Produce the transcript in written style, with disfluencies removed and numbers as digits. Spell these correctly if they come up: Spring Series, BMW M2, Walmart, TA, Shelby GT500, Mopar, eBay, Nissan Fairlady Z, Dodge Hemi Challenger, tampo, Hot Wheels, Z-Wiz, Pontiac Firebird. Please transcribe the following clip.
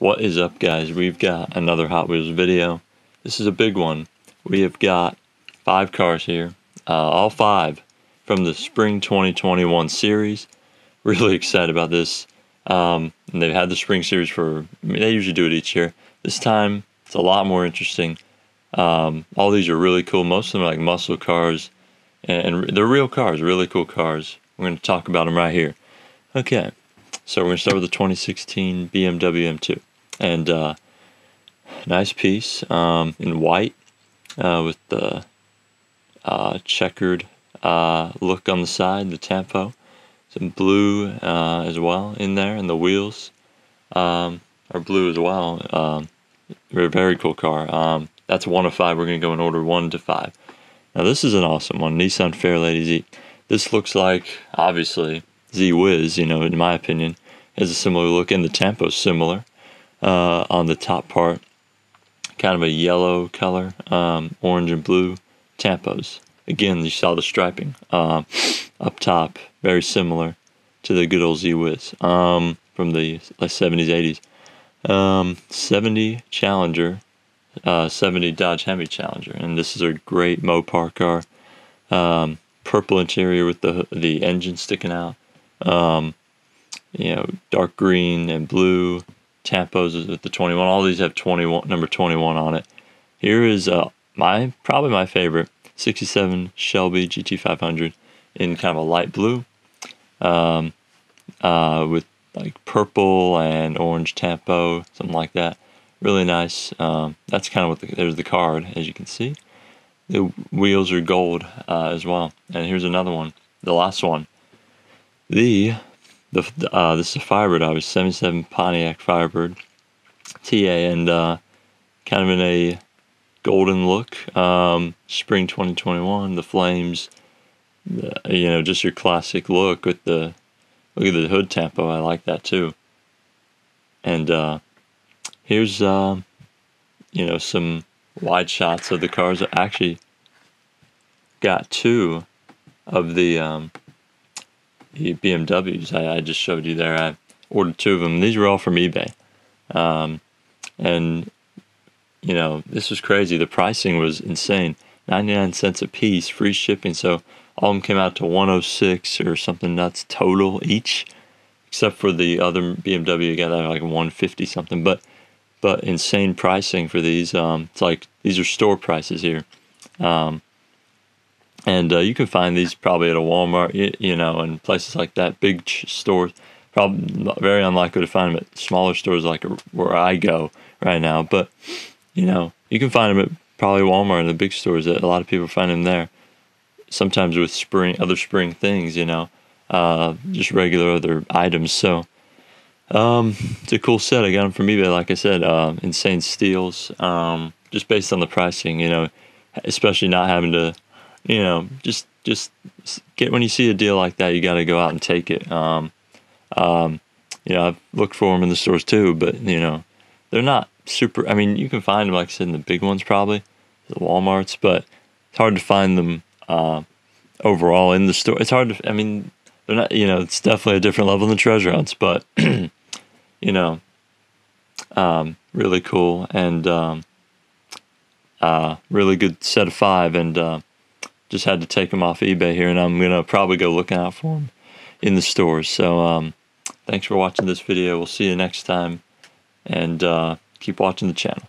What is up, guys? We've got another Hot Wheels video. This is a big one. We have got 5 cars here, all 5 from the spring 2021 series. Really excited about this. And they've had the spring series for, I mean, they usually do it each year. This time it's a lot more interesting. All these are really cool. Most of them are like muscle cars, and they're real cars, really cool cars. We're going to talk about them right here. Okay, so we're going to start with the 2016 BMW M2. And nice piece in white with the checkered look on the side, the tapo. Some blue as well in there, and the wheels are blue as well. Very cool car. That's 1 of 5. We're going to go in order 1 to 5. Now this is an awesome one, Nissan Fairlady Z. This looks like, obviously, Z-Wiz, you know, in my opinion, has a similar look, and the tampo's similar. On the top part, kind of a yellow color, orange and blue tampos. Again, you saw the striping up top, very similar to the good old Z-Wiz from the 70s, 80s. 70 Challenger, 70 Dodge Hemi Challenger, and this is a great Mopar car. Purple interior with the engine sticking out. You know, dark green and blue. Tampos with the 21. All these have 21, number 21 on it. Here is probably my favorite 67 Shelby GT500 in kind of a light blue, with like purple and orange tampo, something like that. Really nice. That's kind of what there's the card, as you can see. The wheels are gold as well. And here's another one, the last one. This is a Firebird, obviously, 77 Pontiac Firebird TA, and kind of in a golden look, spring 2021, the flames, you know, just your classic look with the, look at the hood tampo, I like that too. And here's, you know, some wide shots of the cars. I actually got 2 of the BMWs I just showed you there. I ordered 2 of them. These were all from eBay. And, you know, this was crazy. The pricing was insane. 99 cents a piece, free shipping. So all of them came out to 106 or something nuts total each, except for the other BMW guy that had like 150 something. But insane pricing for these. It's like, these are store prices here. And you can find these probably at a Walmart, you know, and places like that. Big stores, probably very unlikely to find them at smaller stores like where I go right now. But, you know, you can find them at probably Walmart and the big stores. That a lot of people find them there. Sometimes with other spring things, you know, just regular other items. So it's a cool set. I got them from eBay, like I said. Insane steals, just based on the pricing, you know, especially not having to, you know, just get, when you see a deal like that, you got to go out and take it. You know, I've looked for them in the stores too, but, you know, they're not super, I mean, you can find them, like I said, in the big ones probably, the Walmarts, but it's hard to find them overall in the store. It's hard to, I mean, they're not, you know, it's definitely a different level than treasure hunts, but, you know, really cool, and really good set of 5, and just had to take them off eBay here, and I'm going to probably go looking out for them in the stores. So thanks for watching this video. We'll see you next time, and keep watching the channel.